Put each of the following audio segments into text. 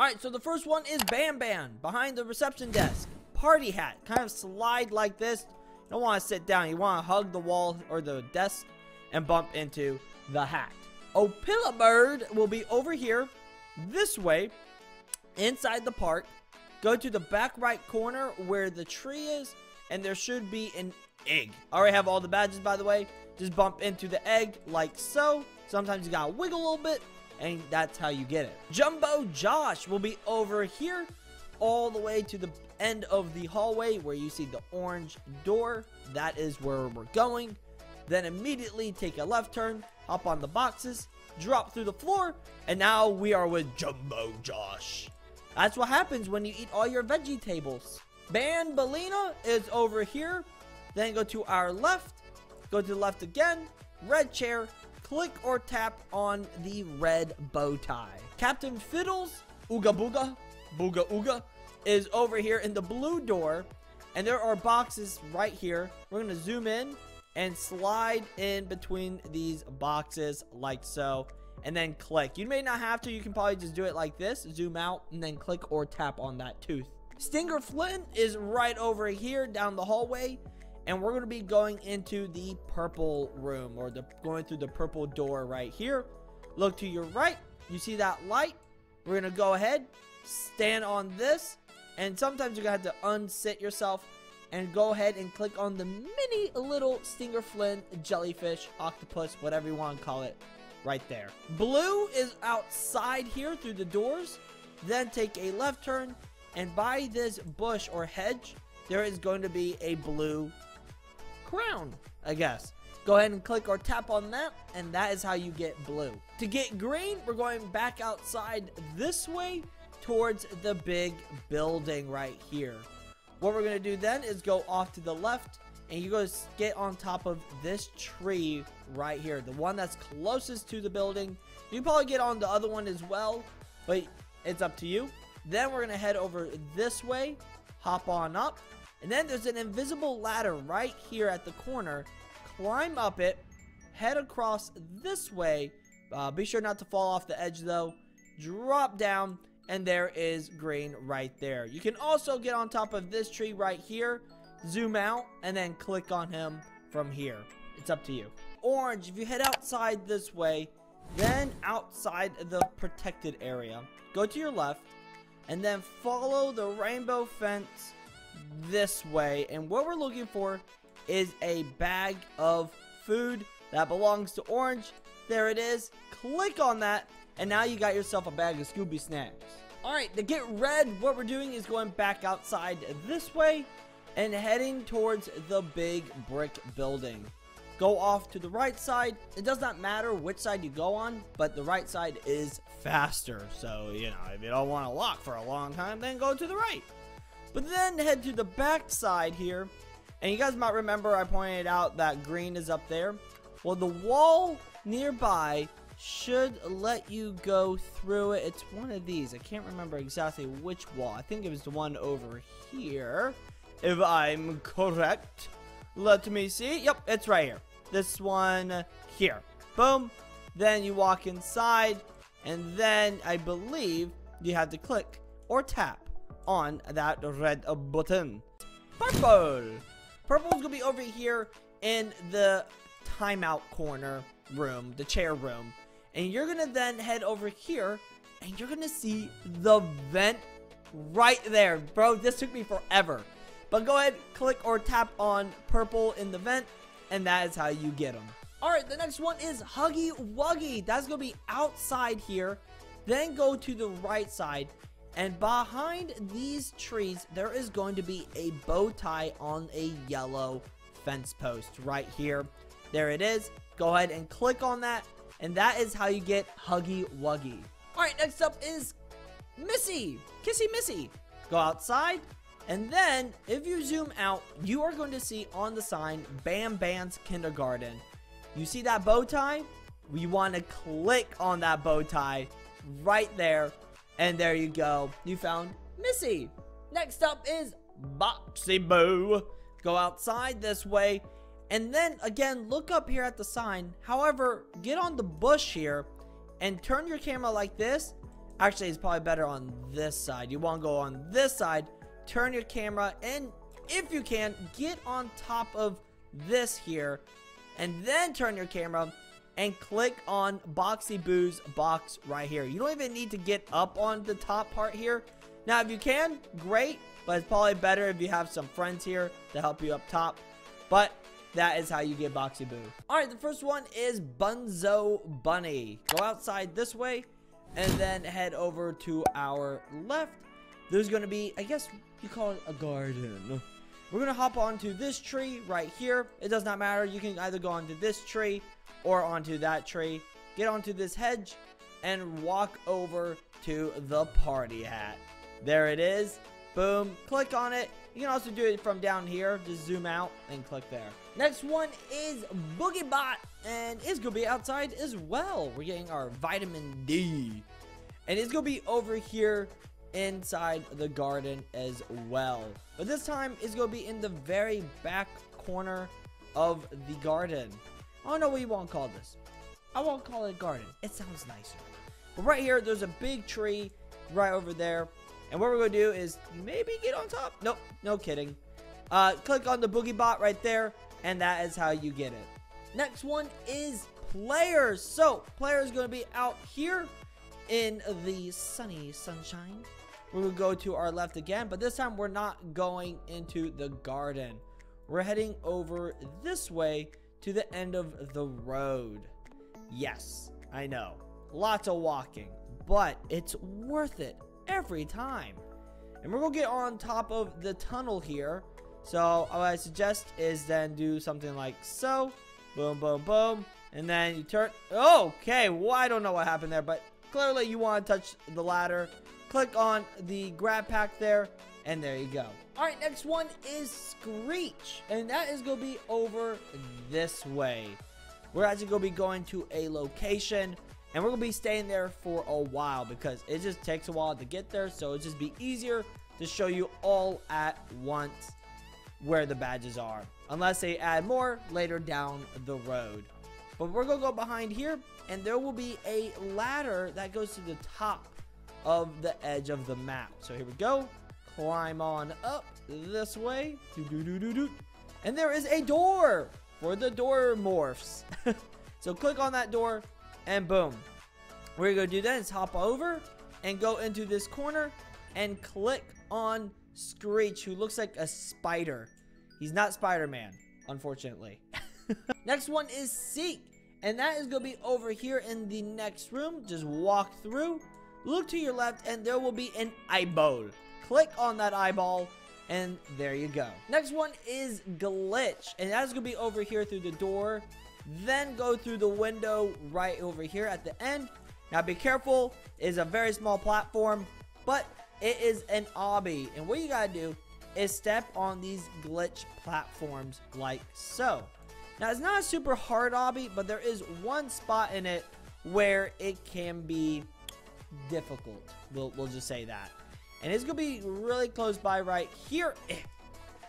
Alright, so the first one is Bam Bam, behind the reception desk. Party hat, kind of slide like this. You don't want to sit down, you want to hug the wall or the desk and bump into the hat. Opila Bird will be over here, this way, inside the park. Go to the back right corner where the tree is, and there should be an egg. I already have all the badges, by the way. Just bump into the egg like so. Sometimes you gotta wiggle a little bit, and that's how you get it. Jumbo Josh will be over here, all the way to the end of the hallway where you see the orange door. That is where we're going. Then immediately take a left turn, hop on the boxes, drop through the floor, and now we are with Jumbo Josh. That's what happens when you eat all your veggie tables. Banbaleena is over here. Then go to our left. Go to the left again. Red chair. Click or tap on the red bow tie. Captain Fiddles, Ooga Booga, Booga Ooga, is over here in the blue door. And there are boxes right here. We're going to zoom in and slide in between these boxes like so. And then click. You may not have to. You can probably just do it like this. Zoom out and then click or tap on that tooth. Stinger Flynn is right over here down the hallway. And we're going to be going into the purple room, or going through the purple door right here. Look to your right. You see that light? We're going to go ahead, stand on this. And sometimes you're going to have to unsit yourself and go ahead and click on the mini little Stinger Flynn, jellyfish, octopus, whatever you want to call it. Right there. Blue is outside here through the doors. Then take a left turn, and by this bush or hedge there is going to be a blue crown, I guess. Go ahead and click or tap on that, and that is how you get blue. To get green, we're going back outside this way towards the big building right here. What we're going to do then is go off to the left, and you go get on top of this tree right here, the one that's closest to the building. You can probably get on the other one as well, but it's up to you. Then we're gonna head over this way, hop on up, and then there's an invisible ladder right here at the corner. Climb up it, head across this way. Be sure not to fall off the edge though. Drop down, and there is green right there. You can also get on top of this tree right here, zoom out, and then click on him from here. It's up to you. Orange, if you head outside this way, then outside the protected area, go to your left, and then follow the rainbow fence this way. And what we're looking for is a bag of food that belongs to Orange. There it is. Click on that, and now you got yourself a bag of Scooby snacks. Alright, to get red, what we're doing is going back outside this way and heading towards the big brick building. Go off to the right side. It does not matter which side you go on, but the right side is faster. So, you know, if you don't want to lock for a long time, then go to the right. But then head to the back side here. And you guys might remember I pointed out that green is up there. Well, the wall nearby should let you go through it. It's one of these. I can't remember exactly which wall. I think it was the one over here, if I'm correct. Let me see. Yep, it's right here. This one here. Boom. Then you walk inside, and then I believe you have to click or tap on that red button. Purple. Purple's gonna be over here in the timeout corner room, the chair room. And you're gonna then head over here, and you're gonna see the vent right there. Bro, this took me forever. But go ahead, click or tap on purple in the vent, and that is how you get them. Alright, the next one is Huggy Wuggy. That's going to be outside here. Then go to the right side, and behind these trees, there is going to be a bow tie on a yellow fence post right here. There it is. Go ahead and click on that, and that is how you get Huggy Wuggy. Alright, next up is Missy. Kissy Missy. Go outside. And then, if you zoom out, you are going to see on the sign, Bam Bam's Kindergarten. You see that bow tie? We want to click on that bow tie right there. And there you go. You found Missy. Next up is Boxy Boo. Go outside this way. And then, again, look up here at the sign. However, get on the bush here and turn your camera like this. Actually, it's probably better on this side. You want to go on this side, turn your camera, and if you can, get on top of this here, and then turn your camera and click on Boxy Boo's box right here. You don't even need to get up on the top part here. Now, if you can, great, but it's probably better if you have some friends here to help you up top. But that is how you get Boxy Boo. Alright, the first one is Bunzo Bunny. Go outside this way, and then head over to our left. There's going to be, I guess you call it a garden. We're going to hop onto this tree right here. It does not matter. You can either go onto this tree or onto that tree. Get onto this hedge and walk over to the party hat. There it is. Boom. Click on it. You can also do it from down here. Just zoom out and click there. Next one is Boogie Bot, and it's going to be outside as well. We're getting our vitamin D, and it's going to be over here inside the garden as well. But this time, it's going to be in the very back corner of the garden. I don't know what you want to call this. I won't call it a garden. It sounds nicer. But right here, there's a big tree right over there. And what we're going to do is maybe get on top. Nope, no kidding. Click on the Boogie Bot right there, and that is how you get it. Next one is Players. So, Players is going to be out here in the sunny sunshine. We will go to our left again, but this time we're not going into the garden. We're heading over this way to the end of the road. Yes, I know. Lots of walking, but it's worth it every time. And we're gonna get on top of the tunnel here. So what I suggest is then do something like so. Boom, boom, boom. And then you turn. Okay, well, I don't know what happened there, but clearly you want to touch the ladder. Click on the grab pack there, and there you go. Alright, next one is Screech, and that is gonna be over this way. We're actually gonna be going to a location, and we're gonna be staying there for a while because it just takes a while to get there, so it'll just be easier to show you all at once where the badges are, unless they add more later down the road. But we're gonna go behind here, and there will be a ladder that goes to the top of the edge of the map. So here we go. Climb on up this way. And there is a door for the door morphs. So click on that door, and boom. What you're gonna do then is hop over and go into this corner and click on Screech, who looks like a spider. He's not Spider-Man, unfortunately. Next one is Seek, and that is gonna be over here in the next room. Just walk through, look to your left, and there will be an eyeball. Click on that eyeball, and there you go. Next one is Glitch, and that is gonna be over here through the door, then go through the window right over here at the end. Now be careful, it is a very small platform, but it is an obby, and what you gotta do is step on these glitch platforms like so. Now, it's not a super hard obby, but there is one spot in it where it can be difficult. We'll just say that. And it's going to be really close by right here.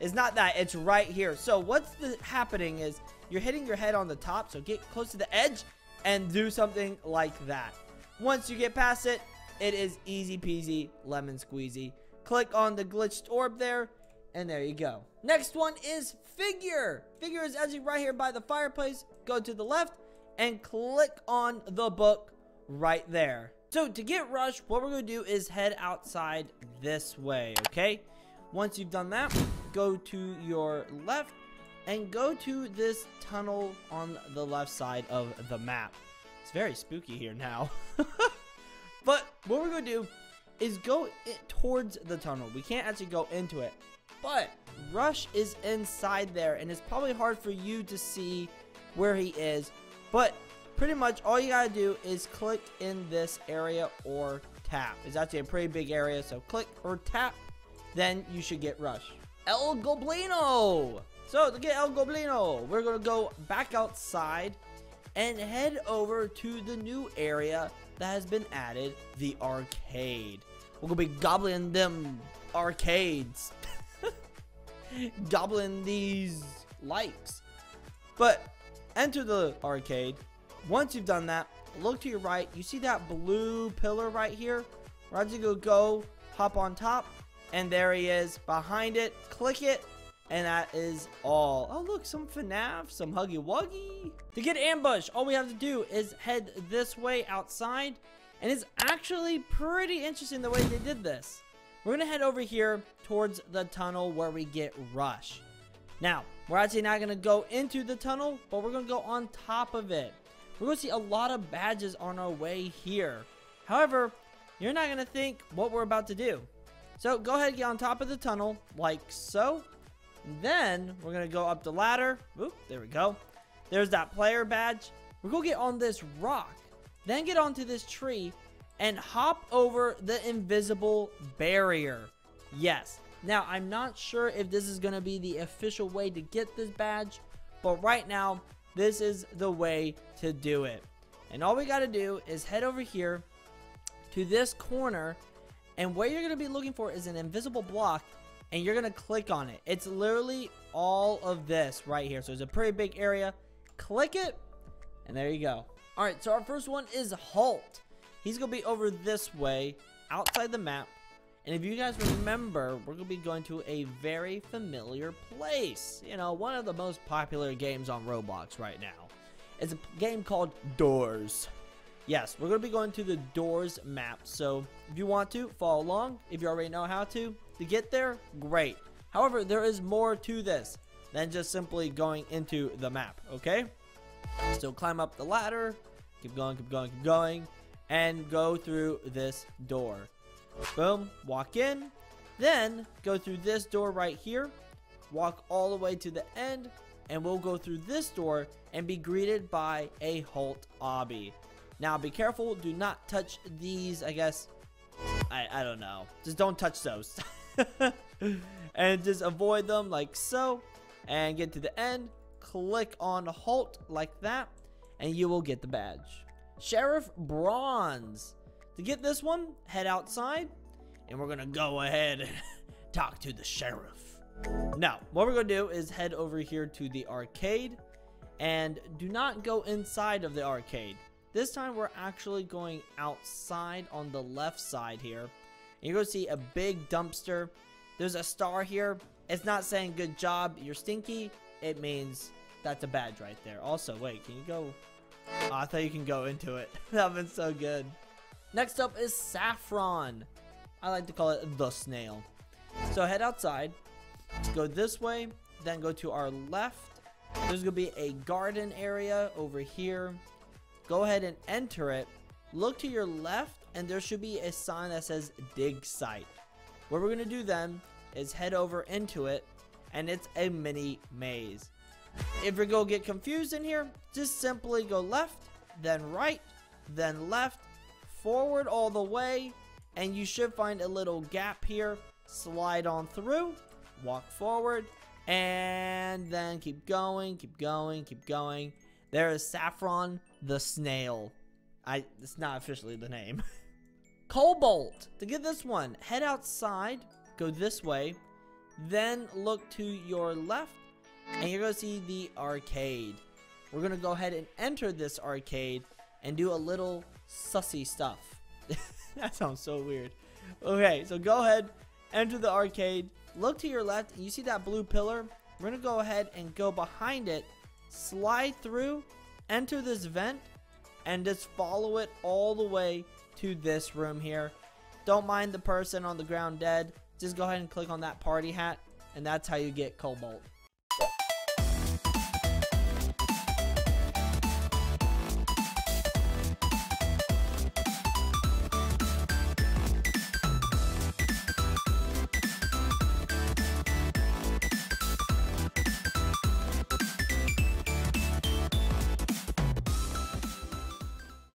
It's not that. It's right here. So what's happening is you're hitting your head on the top, so get close to the edge and do something like that. Once you get past it, it is easy peasy, lemon squeezy. Click on the glitched orb there, and there you go. Next one is Figure. Figure is actually right here by the fireplace. Go to the left and click on the book right there. So to get Rush, what we're going to do is head outside this way, okay? Once you've done that, go to your left and go to this tunnel on the left side of the map. It's very spooky here now. But what we're going to do is go towards the tunnel. We can't actually go into it. But Rush is inside there, and it's probably hard for you to see where he is. But pretty much all you gotta do is click in this area or tap. It's actually a pretty big area, so click or tap, then you should get Rush. El Goblino! So to get El Goblino, we're gonna go back outside and head over to the new area that has been added, the arcade. We're gonna be gobbling them arcades. Gobbling these likes. But enter the arcade. Once you've done that, look to your right. You see that blue pillar right here? Rod's gonna go hop on top, and there he is behind it. Click it, and that is all. Oh, look, some FNAF, some Huggy Wuggy. To get ambushed, all we have to do is head this way outside, and it's actually pretty interesting the way they did this. We're gonna head over here towards the tunnel where we get Rush. Now, we're actually not gonna go into the tunnel, but we're gonna go on top of it. We're gonna see a lot of badges on our way here. However, you're not gonna think what we're about to do. So go ahead and get on top of the tunnel, like so. Then we're gonna go up the ladder. Oop, there we go. There's that player badge. We're gonna get on this rock, then get onto this tree and hop over the invisible barrier. Yes. Now, I'm not sure if this is gonna be the official way to get this badge, but right now, this is the way to do it. And all we gotta do is head over here to this corner, and what you're gonna be looking for is an invisible block, and you're gonna click on it. It's literally all of this right here, so it's a pretty big area. Click it, and there you go. All right, so our first one is Halt. He's gonna be over this way, outside the map. And if you guys remember, we're going to be going to a very familiar place. You know, one of the most popular games on Roblox right now. It's a game called Doors. Yes, we're going to be going to the Doors map. So, if you want to, follow along. If you already know how to get there, great. However, there is more to this than just simply going into the map, okay? So, climb up the ladder. Keep going, keep going, keep going. And go through this door. Boom, walk in, then go through this door right here, walk all the way to the end, and we'll go through this door and be greeted by a Halt obby. Now be careful, do not touch these, I guess, I don't know, just don't touch those. And just avoid them like so, and get to the end, click on Halt like that, and you will get the badge. Sheriff Bronze. To get this one, head outside, and we're gonna go ahead and talk to the sheriff. Now, what we're gonna do is head over here to the arcade, and do not go inside of the arcade. This time, we're actually going outside on the left side here, and you're gonna see a big dumpster. There's a star here. It's not saying good job, you're stinky. It means that's a badge right there. Also, wait, can you go? Oh, I thought you can go into it. That was so good. Next up is Saffron. I like to call it the snail. So head outside, go this way, then go to our left. There's gonna be a garden area over here. Go ahead and enter it. Look to your left, and there should be a sign that says dig site. What we're gonna do then is head over into it, and it's a mini maze. If you're gonna get confused in here, just simply go left, then right, then left, forward all the way, and you should find a little gap here. Slide on through, walk forward, and then keep going, keep going, keep going. There is Saffron the snail. It's not officially the name. Cobalt. To get this one, head outside, go this way, then look to your left, and you're gonna see the arcade. We're gonna go ahead and enter this arcade and do a little sussy stuff. That sounds so weird. Okay, so go ahead, enter the arcade, look to your left, and you see that blue pillar? We're gonna go ahead and go behind it, slide through, enter this vent, and just follow it all the way to this room here. Don't mind the person on the ground dead, just go ahead and click on that party hat, and that's how you get Cobalt.